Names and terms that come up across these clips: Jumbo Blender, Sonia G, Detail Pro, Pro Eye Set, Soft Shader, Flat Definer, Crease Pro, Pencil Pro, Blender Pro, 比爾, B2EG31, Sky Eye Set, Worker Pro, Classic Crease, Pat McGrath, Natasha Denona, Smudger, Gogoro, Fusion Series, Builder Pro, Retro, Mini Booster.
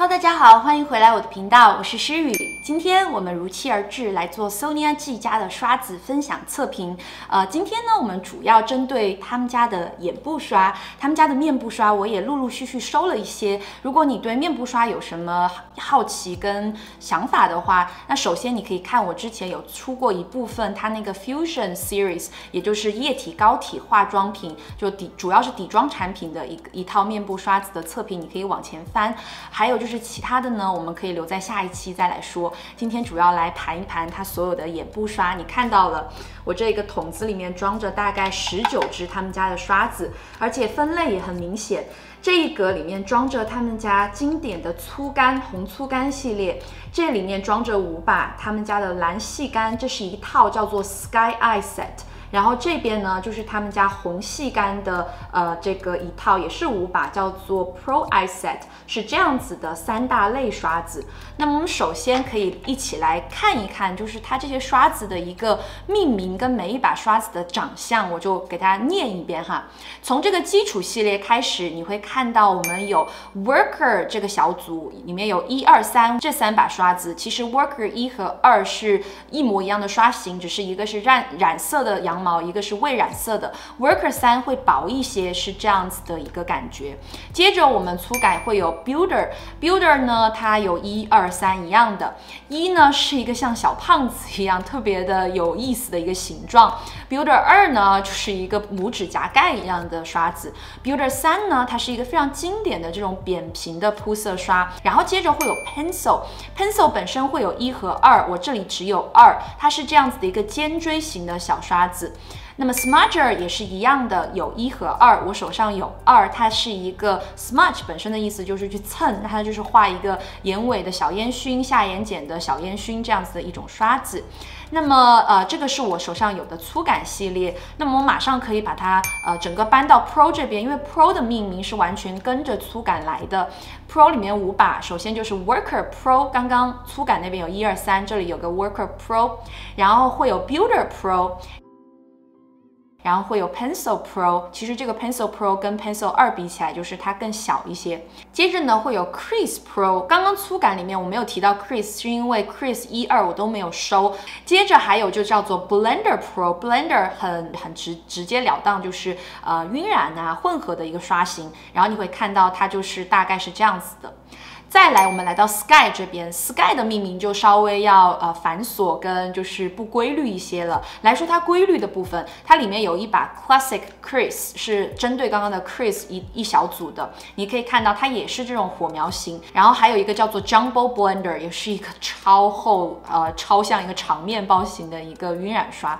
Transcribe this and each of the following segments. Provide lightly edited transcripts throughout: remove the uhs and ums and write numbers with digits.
Hello， 大家好，欢迎回来我的频道，我是诗雨。今天我们如期而至来做 Sonia G 家的刷子分享测评。今天呢，我们主要针对他们家的眼部刷，他们家的面部刷，我也陆陆续续收了一些。如果你对面部刷有什么好奇跟想法的话，那首先你可以看我之前有出过一部分它那个 Fusion Series， 也就是液体膏体化妆品，就主要是底妆产品的一套面部刷子的测评，你可以往前翻。还有就是。 就是其他的呢，我们可以留在下一期再来说。今天主要来盘一盘它所有的眼部刷。你看到了，我这个桶子里面装着大概19支他们家的刷子，而且分类也很明显。这一格里面装着他们家经典的粗干红粗干系列，这里面装着5把他们家的蓝细干，这是一套叫做 Sky Eye Set。 然后这边呢，就是他们家红细干的，这个一套也是5把，叫做 Pro Eye Set， 是这样子的3大类刷子。那么我们首先可以一起来看一看，就是它这些刷子的一个命名跟每一把刷子的长相，我就给大家念一遍哈。从这个基础系列开始，你会看到我们有 Worker 这个小组，里面有1、2、3这3把刷子。其实 Worker 1和2是一模一样的刷型，只是一个是染色的羊。 毛一个是未染色的 ，Worker 3会薄一些，是这样子的一个感觉。接着我们粗改会有 Builder 呢，它有1、2、3一样的。1呢是一个像小胖子一样特别的有意思的一个形状 ，Builder 2呢就是一个拇指甲盖一样的刷子 ，Builder 3呢它是一个非常经典的这种扁平的铺色刷。然后接着会有 Pencil 本身会有1和2，我这里只有2，它是这样子的一个尖锥形的小刷子。 那么 Smudger 也是一样的，有1和2，我手上有2，它是一个 smudge 本身的意思就是去蹭，它就是画一个眼尾的小烟熏、下眼睑的小烟熏这样子的一种刷子。 那么这个是我手上有的粗感系列。那么我马上可以把它整个搬到 Pro 这边，因为 Pro 的命名是完全跟着粗感来的。Pro 里面5把，首先就是 Worker Pro， 刚刚粗感那边有1、2、3，这里有个 Worker Pro， 然后会有 Builder Pro。 然后会有 Pencil Pro， 其实这个 Pencil Pro 跟 Pencil 2比起来，就是它更小一些。接着呢，会有 Crease Pro。刚刚粗感里面我没有提到 Crease， 是因为 Crease 1、2我都没有收。接着还有就叫做 Blender Pro。Blender 很直截了当，就是晕染啊混合的一个刷型。然后你会看到它就是大概是这样子的。 再来，我们来到 Sky 这边 ，Sky 的命名就稍微要繁琐跟就是不规律一些了。来说它规律的部分，它里面有1把 Classic Crease， 是针对刚刚的 Crease 一小组的。你可以看到它也是这种火苗型，然后还有一个叫做 Jumbo Blender， 也是一个超厚超像一个长面包型的一个晕染刷。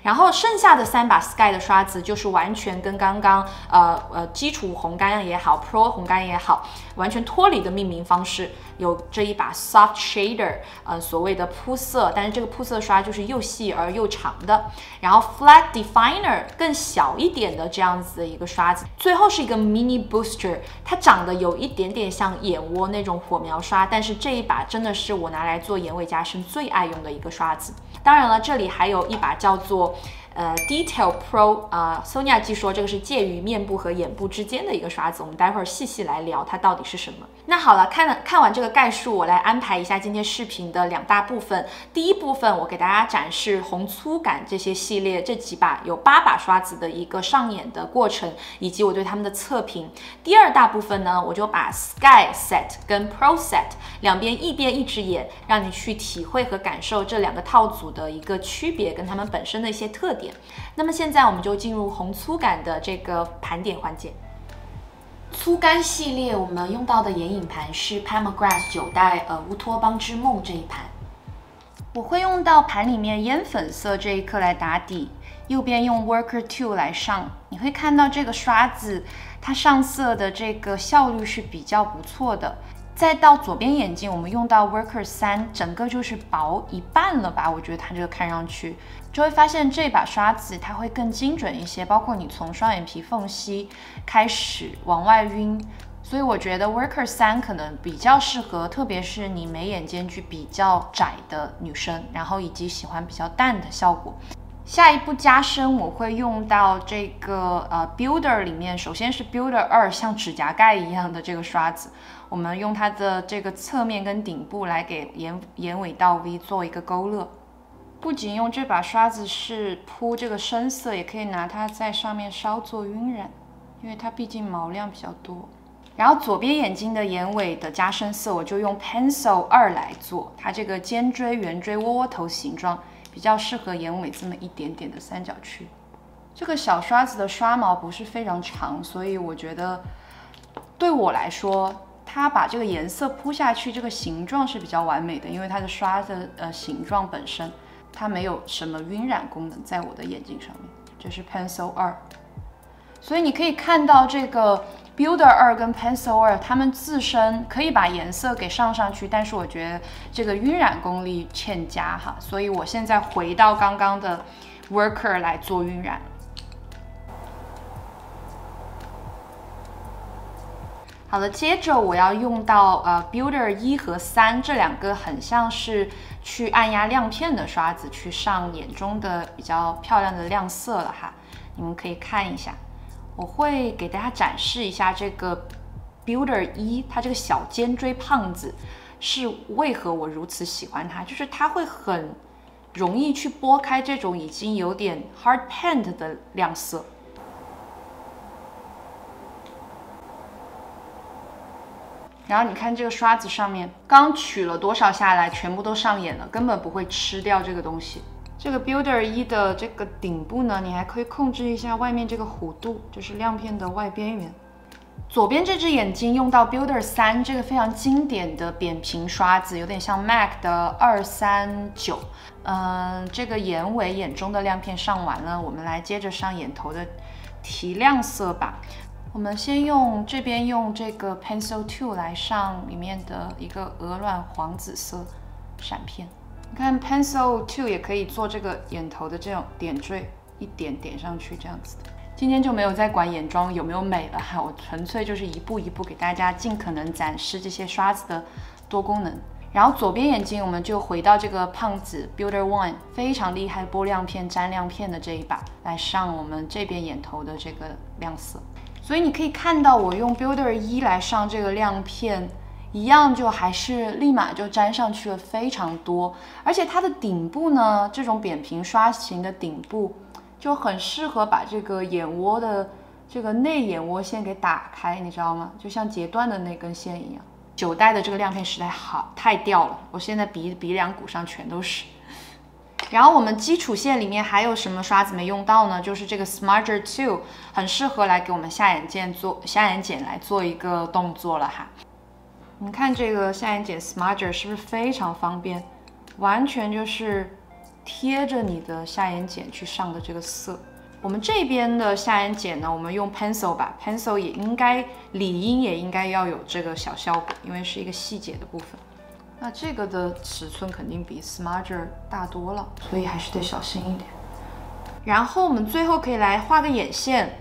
然后剩下的3把 Sky 的刷子就是完全跟刚刚基础红干也好 ，Pro 红干也好，完全脱离的命名方式。有这1把 Soft Shader， 所谓的铺色，但是这个铺色刷就是又细而又长的。然后 Flat Definer 更小一点的这样子的一个刷子。最后是一个 Mini Booster， 它长得有一点点像眼窝那种火苗刷，但是这1把真的是我拿来做眼尾加深最爱用的一个刷子。当然了，这里还有1把叫做 Detail Pro Sonia G 说这个是介于面部和眼部之间的一个刷子，我们待会儿细来聊它到底是什么。那好了，看完这个概述，我来安排一下今天视频的2大部分。第一部分，我给大家展示红粗感这些系列这几把有8把刷子的一个上演的过程，以及我对它们的测评。第2大部分呢，我就把 Sky Set 跟 Pro Set 一边一只眼，让你去体会和感受这2个套组的一个区别跟它们本身的一些特点。 那么现在我们就进入红粗感的这个盘点环节。粗干系列我们用到的眼影盘是 Pat McGrath 9代乌托邦之梦这一盘，我会用到盘里面烟粉色这一颗来打底，右边用 Worker 2 来上。你会看到这个刷子它上色的这个效率是比较不错的。 再到左边眼睛，我们用到 Worker 3，整个就是薄1半了吧？我觉得它这个看上去就会发现这把刷子它会更精准一些，包括你从双眼皮缝隙开始往外晕，所以我觉得 Worker 3可能比较适合，特别是你眉眼间距比较窄的女生，然后以及喜欢比较淡的效果。下一步加深，我会用到这个Builder 里面，首先是 Builder 2像指甲盖一样的这个刷子，我们用它的这个侧面跟顶部来给眼尾到 V 做一个勾勒。不仅用这把刷子是铺这个深色，也可以拿它在上面稍作晕染，因为它毕竟毛量比较多。然后左边眼睛的眼尾的加深色，我就用 Pencil 2来做，它这个尖锥、圆锥、窝窝头形状。 比较适合眼尾这么一点点的三角区。这个小刷子的刷毛不是非常长，所以我觉得对我来说，它把这个颜色铺下去，这个形状是比较完美的，因为它的刷的形状本身，它没有什么晕染功能在我的眼睛上面。这是 Pencil 2，所以你可以看到这个 Builder 2跟 Pencil 2，它们自身可以把颜色给上去，但是我觉得这个晕染功力欠佳哈，所以我现在回到刚刚的 Worker 来做晕染。好了，接着我要用到Builder 1和3这两个很像是去按压亮片的刷子去上眼中的比较漂亮的亮色了哈，你们可以看一下。 我会给大家展示一下这个 Builder 1，它这个小尖锥胖子是为何我如此喜欢它，就是它会很容易去拨开这种已经有点 hard paint 的亮色。然后你看这个刷子上面，刚取了多少下来，全部都上眼了，根本不会吃掉这个东西。 这个 Builder 1的这个顶部呢，你还可以控制一下外面这个弧度，就是亮片的外边缘。左边这只眼睛用到 Builder 3这个非常经典的扁平刷子，有点像 MAC 的239。这个眼尾眼中的亮片上完了，我们来接着上眼头的提亮色吧。我们先用这边用这个 Pencil 2来上里面的一个鹅卵黄紫色闪片。 你看 Pencil 2也可以做这个眼头的这种点缀，一点点上去这样子的。今天就没有再管眼妆有没有美了哈，我纯粹就是一步一步给大家尽可能展示这些刷子的多功能。然后左边眼睛我们就回到这个胖子 Builder 1， 非常厉害拨亮片、粘亮片的这一把来上我们这边眼头的这个亮色。所以你可以看到我用 Builder 1来上这个亮片。 一样就还是立马就粘上去了非常多，而且它的顶部呢，这种扁平刷型的顶部就很适合把这个眼窝的这个内眼窝线给打开，你知道吗？就像截断的那根线一样。九代的这个亮片实在好太掉了，我现在鼻梁骨上全都是。然后我们基础线里面还有什么刷子没用到呢？就是这个 Smudger 2， 很适合来给我们下眼睑来做一个动作了哈。 你看这个下眼睑 Smudger 是不是非常方便？完全就是贴着你的下眼睑去上的这个色。我们这边的下眼睑呢，我们用 Pencil 吧 ，Pencil 理应也应该要有这个小效果，因为是一个细节的部分。那这个的尺寸肯定比 Smudger 大多了，所以还是得小心一点。然后我们最后可以来画个眼线。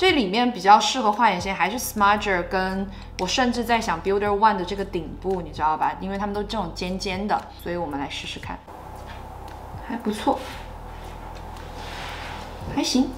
这里面比较适合画眼线还是 Smudger， 跟我甚至在想 Builder 1的这个顶部，你知道吧？因为它们都这种尖尖的，所以我们来试试看，还不错，还行。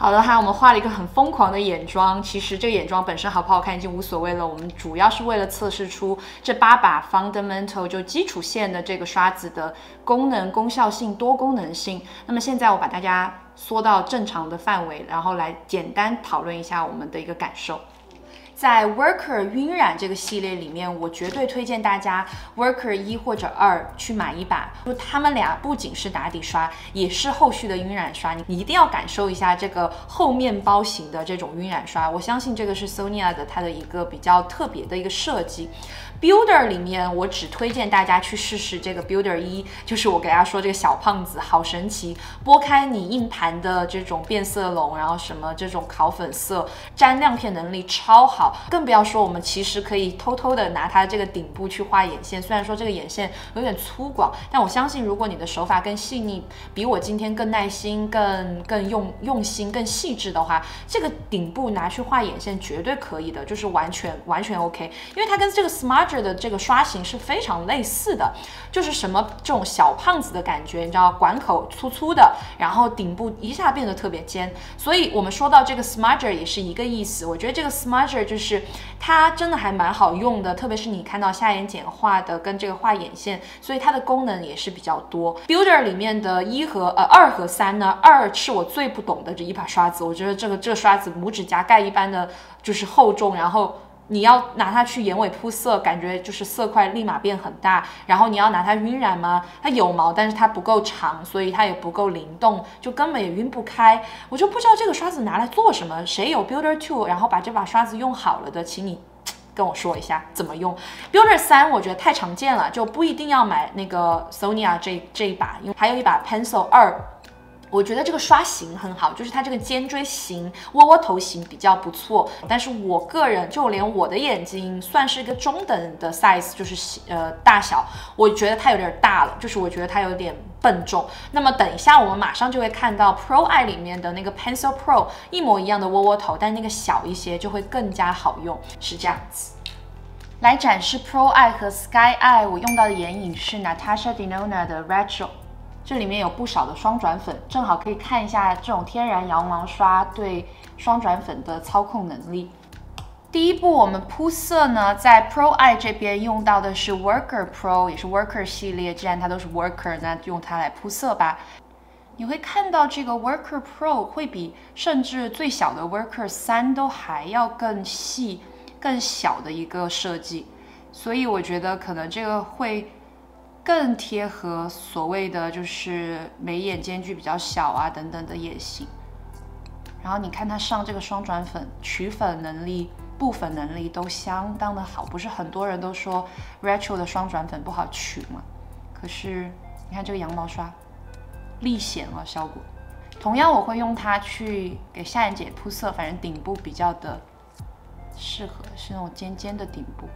好了哈，我们画了一个很疯狂的眼妆，其实这个眼妆本身好不好看已经无所谓了，我们主要是为了测试出这8把 fundamental 就基础线的这个刷子的功能、功效性、多功能性。那么现在我把大家缩到正常的范围，然后来简单讨论一下我们的一个感受。 在 Worker 晕染这个系列里面，我绝对推荐大家 Worker 1或者2去买一把，就他们俩不仅是打底刷，也是后续的晕染刷，你一定要感受一下这个后面包型的这种晕染刷。我相信这个是 Sonia 的它的一个比较特别的一个设计。Builder 里面，我只推荐大家去试试这个 Builder 1，就是我给大家说这个小胖子好神奇，拨开你硬盘的这种变色龙，然后什么这种烤粉色、粘亮片能力超好。好，更不要说我们其实可以偷偷的拿它这个顶部去画眼线。虽然说这个眼线有点粗犷，但我相信如果你的手法更细腻，比我今天更耐心、更用心、更细致的话，这个顶部拿去画眼线绝对可以的，就是完全 OK。因为它跟这个 Smudger 的这个刷型是非常类似的，就是什么这种小胖子的感觉，你知道，管口粗粗的，然后顶部一下变得特别尖。所以我们说到这个 Smudger 也是一个意思，我觉得这个 Smudger 就是它真的还蛮好用的，特别是你看到下眼睑画的跟这个画眼线，所以它的功能也是比较多。Builder 里面的2和3呢，2是我最不懂的这一把刷子，我觉得这个刷子拇指甲盖一般的就是厚重，然后你要拿它去眼尾铺色，感觉就是色块立马变很大。然后你要拿它晕染吗？它有毛，但是它不够长，所以它也不够灵动，就根本也晕不开。我就不知道这个刷子拿来做什么。谁有 Builder 2， 然后把这把刷子用好了的，请你跟我说一下怎么用。Builder 3我觉得太常见了，就不一定要买那个 Sonia 这一把，因为还有一把 Pencil 2。我觉得这个刷型很好，就是它这个尖锥型、窝窝头型比较不错。但是我个人，就连我的眼睛算是一个中等的 size， 就是大小，我觉得它有点大了，就是我觉得它有点笨重。那么等一下我们马上就会看到 Pro Eye 里面的那个 Pencil Pro 一模一样的窝窝头，但那个小一些就会更加好用，是这样子。来展示 Pro Eye 和 Sky Eye， 我用到的眼影是 Natasha Denona 的 Retro。这里面有不少的双转粉，正好可以看一下这种天然羊毛刷对双转粉的操控能力。第一步我们铺色呢，在 Pro Eye 这边用到的是 Worker Pro， 也是 Worker 系列，既然它都是 Worker， 那用它来铺色吧。你会看到这个 Worker Pro 会比甚至最小的 Worker 3都还要更细、更小的一个设计，所以我觉得可能这个会更贴合所谓的就是眉眼间距比较小啊等等的眼型。然后你看它上这个双转粉，取粉能力、布粉能力都相当的好，不是很多人都说 Retro 的双转粉不好取嘛？可是你看这个羊毛刷，立显啊效果。同样我会用它去给下眼睑铺色，反正顶部比较的适合，是那种尖尖的顶部。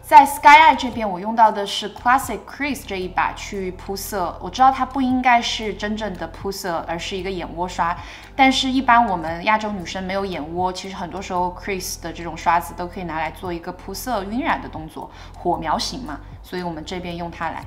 在 Sky Eye 这边，我用到的是 Classic Crease 这一把去铺色。我知道它不应该是真正的铺色，而是一个眼窝刷。但是，一般我们亚洲女生没有眼窝，其实很多时候 Crease 的这种刷子都可以拿来做一个铺色、晕染的动作，火苗型嘛。所以我们这边用它来。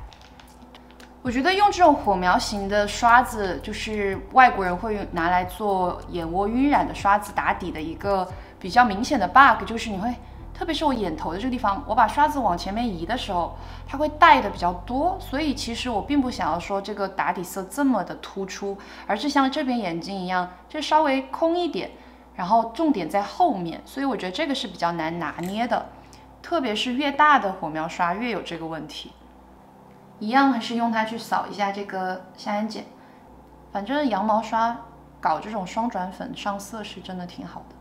我觉得用这种火苗型的刷子，就是外国人会拿来做眼窝晕染的刷子打底的一个比较明显的 bug， 就是你会。特别是我眼头的这个地方，我把刷子往前面移的时候，它会带的比较多，所以其实我并不想要说这个打底色这么的突出，而是像这边眼睛一样，就稍微空一点，然后重点在后面，所以我觉得这个是比较难拿捏的，特别是越大的火苗刷越有这个问题。一样还是用它去扫一下这个下眼睑，反正羊毛刷搞这种双转粉上色是真的挺好的。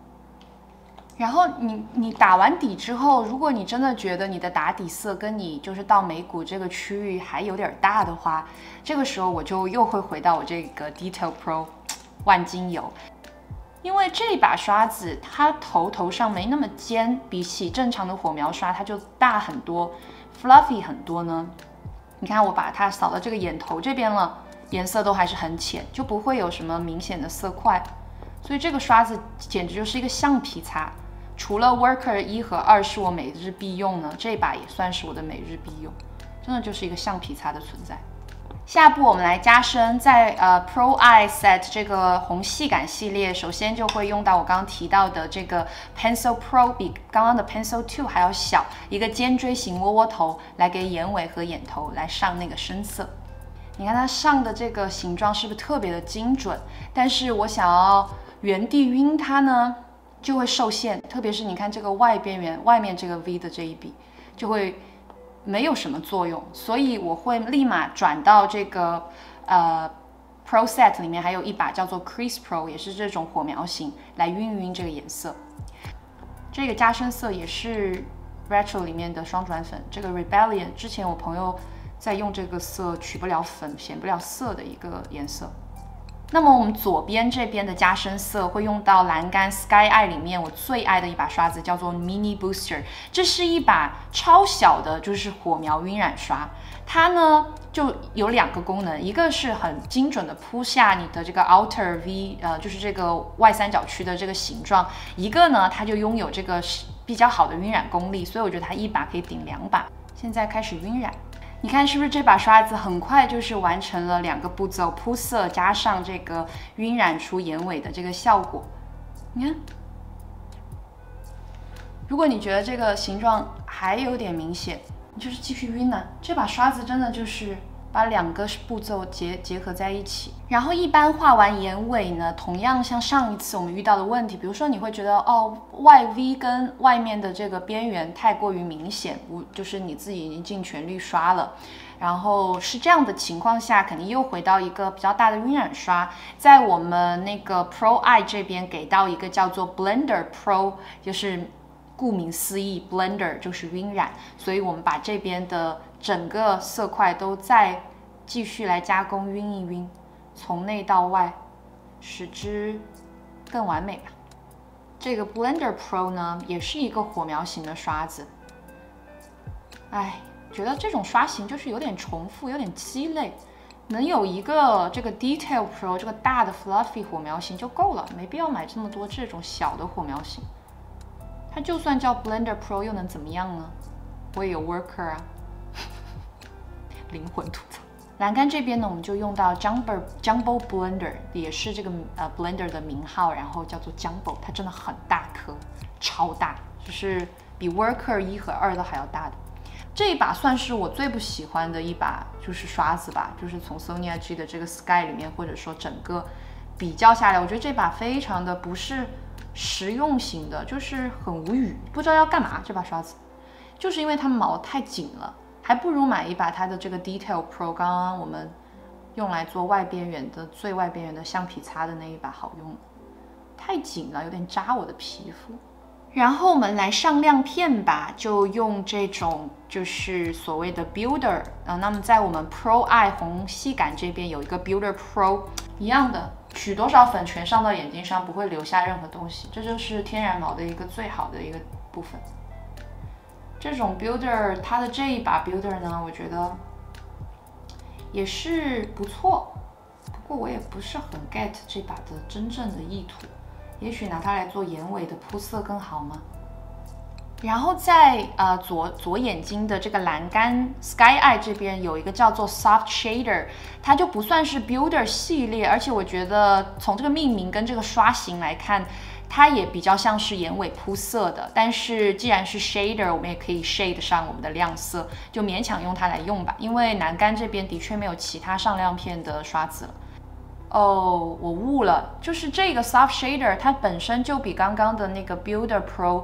然后你打完底之后，如果你真的觉得你的打底色跟你就是到眉骨这个区域还有点大的话，这个时候我就又会回到我这个 Detail Pro 万金油，因为这把刷子它头上没那么尖，比起正常的火苗刷它就大很多 ，fluffy 很多呢。你看我把它扫到这个眼头这边了，颜色都还是很浅，就不会有什么明显的色块，所以这个刷子简直就是一个橡皮擦。除了 Worker 1和2是我每日必用呢，这把也算是我的每日必用，真的就是一个橡皮擦的存在。下步我们来加深，在Pro Eye Set 这个虹细感系列，首先就会用到我刚刚提到的这个 Pencil Pro， 比刚刚的 Pencil 2 还要小，一个尖锥型窝窝头来给眼尾和眼头来上那个深色。你看它上的这个形状是不是特别的精准？但是我想要原地晕它呢，就会受限，特别是你看这个外边缘外面这个 V 的这一笔就会没有什么作用，所以我会立马转到这个Pro Set 里面，还有一把叫做 Crease Pro， 也是这种火苗型来晕这个颜色。这个加深色也是 Retro 里面的双转粉，这个 Rebellion 之前我朋友在用这个色取不了粉、显不了色的一个颜色。那么我们左边这边的加深色会用到栏杆 Sky Eye 里面我最爱的一把刷子，叫做 Mini Booster。这是一把超小的，就是火苗晕染刷。它呢就有两个功能，一个是很精准的铺下你的这个 outer V，就是这个外三角区的这个形状；一个呢，它就拥有这个比较好的晕染功力，所以我觉得它一把可以顶两把。现在开始晕染。 你看是不是这把刷子很快就是完成了两个步骤，铺色加上这个晕染出眼尾的这个效果？你看，如果你觉得这个形状还有点明显，你就是继续晕啊。这把刷子真的就是把两个步骤结合在一起。然后一般画完眼尾呢，同样像上一次我们遇到的问题，比如说你会觉得哦，外 V 跟外面的这个边缘太过于明显，就是你自己已经尽全力刷了。然后是这样的情况下，肯定又回到一个比较大的晕染刷，在我们那个 Pro Eye 这边给到一个叫做 Blender Pro， 就是顾名思义 ，Blender 就是晕染，所以我们把这边的整个色块都再继续来加工晕一晕。 从内到外，使之更完美吧。这个 Blender Pro 呢，也是一个火苗型的刷子。哎，觉得这种刷型就是有点重复，有点鸡肋。能有一个这个 Detail Pro 这个大的 Fluffy 火苗型就够了，没必要买这么多这种小的火苗型。它就算叫 Blender Pro 又能怎么样呢？我也有 Worker 啊，灵魂吐槽。 栏杆这边呢，我们就用到 Jumbo Blender， 也是这个Blender 的名号，然后叫做 Jumbo， 它真的很大颗，超大，就是比 Worker 1和2都还要大的。这一把算是我最不喜欢的一把，就是刷子吧，就是从 Sonia G 的这个 Sky 里面，或者说整个比较下来，我觉得这把非常的不是实用型的，就是很无语，不知道要干嘛。这把刷子，就是因为它毛太紧了。 还不如买一把它的这个 Detail Pro， 刚刚我们用来做外边缘的最外边缘的橡皮擦的那一把好用，太紧了，有点扎我的皮肤。然后我们来上亮片吧，就用这种就是所谓的 Builder 那么在我们 Pro Eye 虹吸感这边有一个 Builder Pro， 一样的，取多少粉全上到眼睛上，不会留下任何东西，这就是天然毛的一个最好的一个部分。 这种 builder， 它的这一把 builder 呢，我觉得也是不错，不过我也不是很 get 这把的真正的意图，也许拿它来做眼尾的铺色更好吗？然后在左眼睛的这个栏杆 Sky Eye 这边有一个叫做 Soft Shader， 它就不算是 builder 系列，而且我觉得从这个命名跟这个刷型来看。 它也比较像是眼尾铺色的，但是既然是 shader， 我们也可以 shade 上我们的亮色，就勉强用它来用吧。因为栏杆这边的确没有其他上亮片的刷子了。哦，我悟了，就是这个 soft shader 它本身就比刚刚的那个 Builder Pro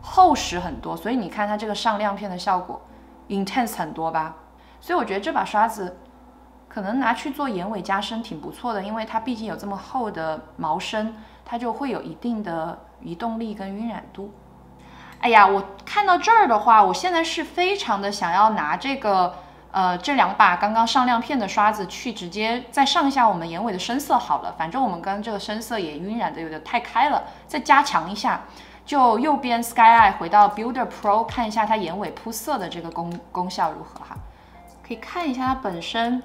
厚实很多，所以你看它这个上亮片的效果 intense 很多吧。所以我觉得这把刷子可能拿去做眼尾加深挺不错的，因为它毕竟有这么厚的毛身。 它就会有一定的移动力跟晕染度。哎呀，我看到这儿的话，我现在是非常的想要拿这个这两把刚刚上亮片的刷子去直接再上一下我们眼尾的深色好了，反正我们跟这个深色也晕染的有点太开了，再加强一下。就右边 Sky Eye 回到 Builder Pro 看一下它眼尾铺色的这个功效如何哈，可以看一下它本身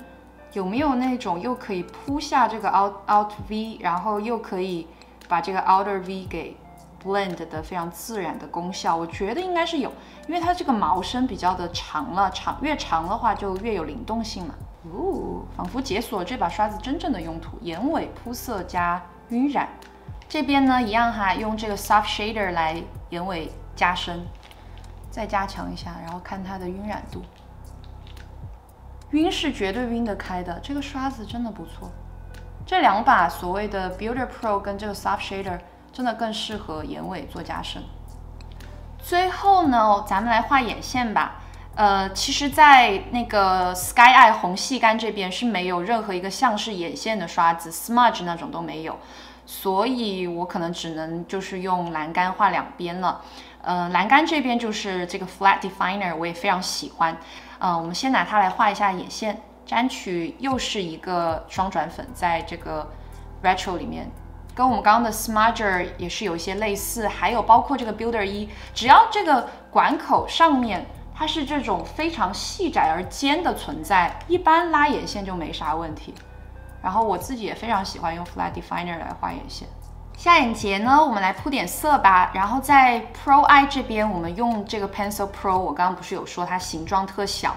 有没有那种又可以铺下这个 out V， 然后又可以。 把这个 outer V 给 blend 的非常自然的功效，我觉得应该是有，因为它这个毛身比较的长了，越长的话就越有灵动性嘛。哦，仿佛解锁这把刷子真正的用途，眼尾铺色加晕染。这边呢一样哈，用这个 soft shader 来眼尾加深，再加强一下，然后看它的晕染度。晕是绝对晕得开的，这个刷子真的不错。 这两把所谓的 Builder Pro 跟这个 Soft Shader 真的更适合眼尾做加深。最后呢，咱们来画眼线吧。其实，在那个 Sky Eye 虹吸杆这边是没有任何一个像是眼线的刷子 ，Smudge 那种都没有，所以我可能只能就是用栏杆画两边了。栏杆这边就是这个 Flat Definer， 我也非常喜欢。我们先拿它来画一下眼线。 沾取又是一个双转粉，在这个 Retro 里面，跟我们刚刚的 Smudger 也是有一些类似，还有包括这个 Builder 1，只要这个管口上面它是这种非常细窄而尖的存在，一般拉眼线就没啥问题。然后我自己也非常喜欢用 Flat Definer 来画眼线。 下眼睫呢，我们来铺点色吧。然后在 Pro Eye 这边，我们用这个 Pencil Pro。我刚刚不是有说它形状特小？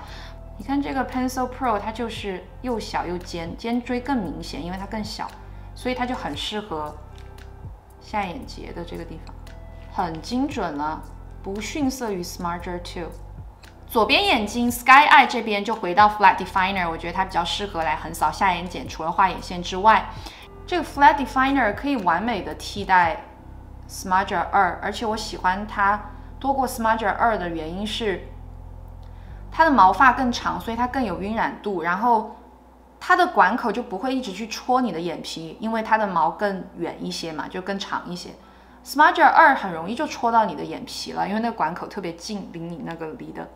你看这个 Pencil Pro， 它就是又小又尖，尖锥更明显，因为它更小，所以它就很适合下眼睫的这个地方，很精准了，不逊色于 Smudger 2。左边眼睛 Sky Eye 这边就回到 Flat Definer， 我觉得它比较适合来横扫下眼睑，除了画眼线之外。 这个 Flat Definer 可以完美的替代 Smudger 2，而且我喜欢它多过 Smudger 2的原因是，它的毛发更长，所以它更有晕染度，然后它的管口就不会一直去戳你的眼皮，因为它的毛更远一些嘛，就更长一些。Smudger 2很容易就戳到你的眼皮了，因为那个管口特别近，离你那个离的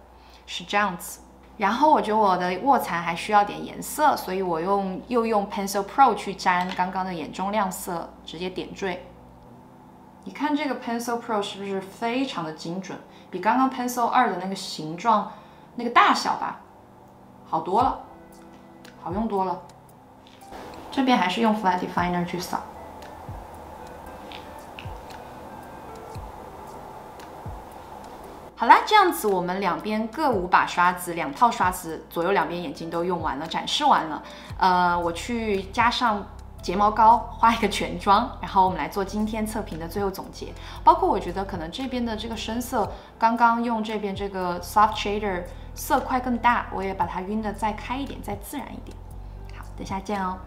是这样子。 然后我觉得我的卧蚕还需要点颜色，所以我又用 Pencil Pro 去沾刚刚的眼中亮色，直接点缀。你看这个 Pencil Pro 是不是非常的精准，比刚刚 Pencil 2的那个形状、那个大小吧，好多了，好用多了。这边还是用 Flat Definer 去扫。 好啦，这样子我们两边各5把刷子，2套刷子左右，两边眼睛都用完了，展示完了。我去加上睫毛膏，画一个全妆，然后我们来做今天测评的最后总结。包括我觉得可能这边的这个深色，刚刚用这边这个 Soft Shader 色块更大，我也把它晕得再开一点，再自然一点。好，等下见哦。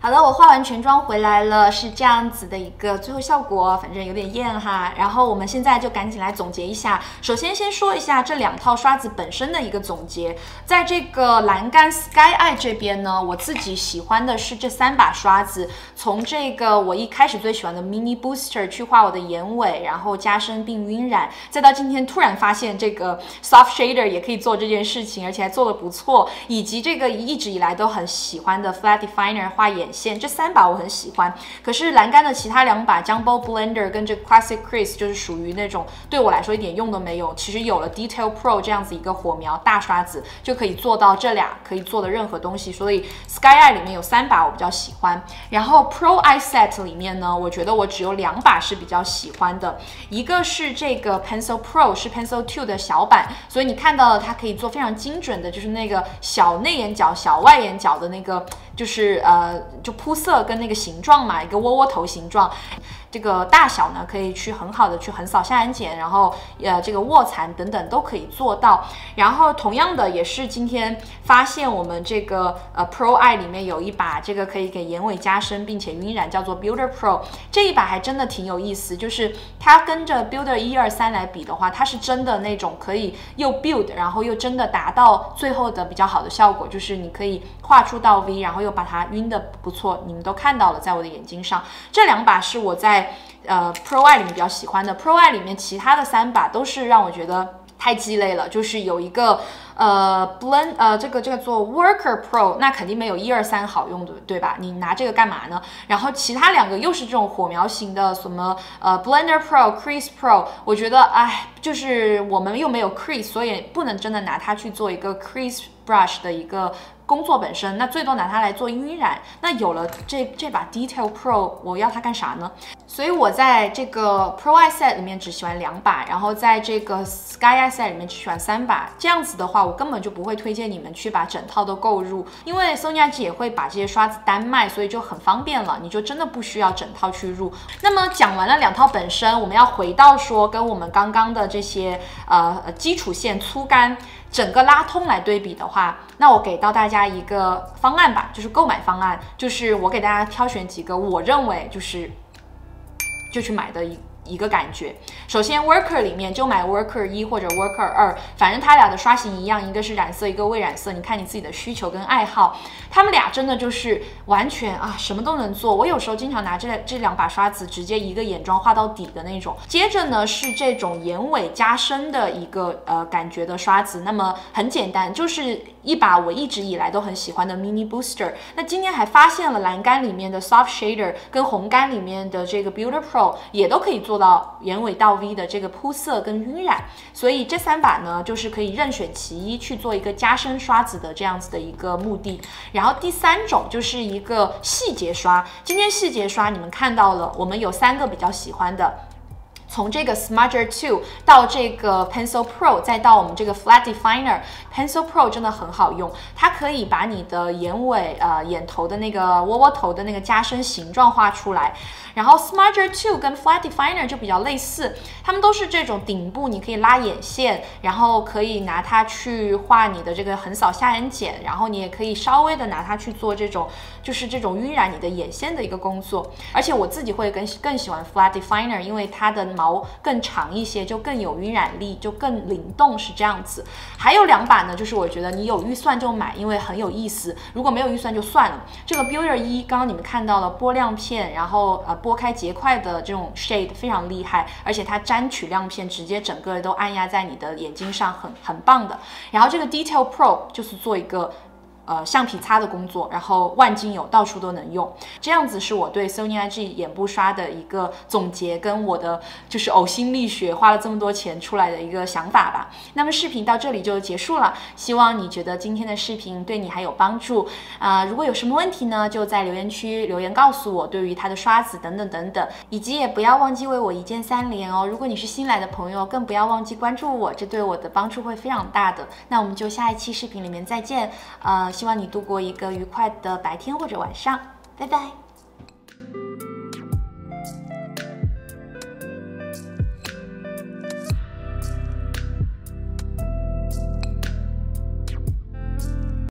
好的，我画完全妆回来了，是这样子的一个最后效果，反正有点艳哈。然后我们现在就赶紧来总结一下。首先，先说一下这2套刷子本身的一个总结。在这个栏杆 Sky Eye 这边呢，我自己喜欢的是这3把刷子，从这个我一开始最喜欢的 Mini Booster 去画我的眼尾，然后加深并晕染，再到今天突然发现这个 Soft Shader 也可以做这件事情，而且还做得不错，以及这个一直以来都很喜欢的 Flat Definer 画眼。 这3把我很喜欢，可是栏杆的其他2把 Jumbo Blender 跟这 Classic Crease 就是属于那种对我来说一点用都没有。其实有了 Detail Pro 这样子一个火苗大刷子，就可以做到这俩可以做的任何东西。所以 Sky Eye 里面有3把我比较喜欢，然后 Pro Eye Set 里面呢，我觉得我只有2把是比较喜欢的，一个是这个 Pencil Pro 是 Pencil 2 的小版，所以你看到了它可以做非常精准的，就是那个小内眼角、小外眼角的那个，就是就铺色跟那个形状嘛，一个窝窝头形状，这个大小呢可以去很好的去横扫下眼睑，然后这个卧蚕等等都可以做到。然后同样的也是今天发现我们这个Pro Eye 里面有1把这个可以给眼尾加深并且晕染，叫做 Builder Pro 这1把还真的挺有意思，就是它跟着 Builder 1、2、3来比的话，它是真的那种可以又 build， 然后又真的达到最后的比较好的效果，就是你可以画出到 V， 然后又把它晕的不。 错，你们都看到了，在我的眼睛上，这2把是我在Pro Eye 里面比较喜欢的。Pro Eye 里面其他的3把都是让我觉得太鸡肋了，就是有一个这个叫做 Worker Pro， 那肯定没有1、2、3好用的，对吧？你拿这个干嘛呢？然后其他2个又是这种火苗型的，什么Blender Pro、Crease Pro， 我觉得哎，就是我们又没有 Crease， 所以不能真的拿它去做一个 Crease Brush 的一个。 工作本身，那最多拿它来做晕染。那有了这把 Detail Pro， 我要它干啥呢？所以我在这个 Pro Eye Set 里面只喜欢2把，然后在这个 Sky Eye Set 里面只喜欢3把。这样子的话，我根本就不会推荐你们去把整套都购入，因为 Sonia G 也会把这些刷子单卖，所以就很方便了，你就真的不需要整套去入。那么讲完了2套本身，我们要回到说跟我们刚刚的这些基础线粗干。 整个拉通来对比的话，那我给到大家一个方案吧，就是购买方案，就是我给大家挑选几个我认为就去买的一个感觉。首先 ，Worker 里面就买 Worker 1或者 Worker 2，反正它俩的刷型一样，一个是染色，一个未染色，你看你自己的需求跟爱好。他们俩真的就是完全啊，什么都能做。我有时候经常拿这两把刷子，直接一个眼妆画到底的那种。接着呢是这种眼尾加深的一个感觉的刷子，那么很简单，就是一把我一直以来都很喜欢的 Mini Booster。那今天还发现了蓝杆里面的 Soft Shader 跟红杆里面的这个 Builder Pro 也都可以做到眼尾到 V 的这个铺色跟晕染，所以这三把呢就是可以任选其一去做一个加深刷子的这样子的一个目的。然后第三种就是一个细节刷，今天细节刷你们看到了，我们有三个比较喜欢的。 从这个 Smudger 2到这个 Pencil Pro， 再到我们这个 Flat Definer，Pencil Pro 真的很好用，它可以把你的眼尾、眼头的那个窝窝头的那个加深形状画出来。然后 Smudger 2跟 Flat Definer 就比较类似，它们都是这种顶部你可以拉眼线，然后可以拿它去画你的这个横扫下眼睑，然后你也可以稍微的拿它去做这种就是这种晕染你的眼线的一个工作。而且我自己会更喜欢 Flat Definer， 因为它的毛 更长一些，就更有晕染力，就更灵动，是这样子。还有两把呢，就是我觉得你有预算就买，因为很有意思。如果没有预算就算了。这个 Builder 1，刚刚你们看到了拨亮片，然后拨开结块的这种 shade 非常厉害，而且它沾取亮片，直接整个都按压在你的眼睛上，很棒的。然后这个 Detail Pro 就是做一个。 橡皮擦的工作，然后万金油到处都能用，这样子是我对 Sonia G 眼部刷的一个总结，跟我的就是呕心沥血花了这么多钱出来的一个想法吧。那么视频到这里就结束了，希望你觉得今天的视频对你还有帮助如果有什么问题呢，就在留言区留言告诉我，对于它的刷子等等等等，以及也不要忘记为我一键三连哦。如果你是新来的朋友，更不要忘记关注我，这对我的帮助会非常大的。那我们就下一期视频里面再见，希望你度过一个愉快的白天或者晚上，拜拜。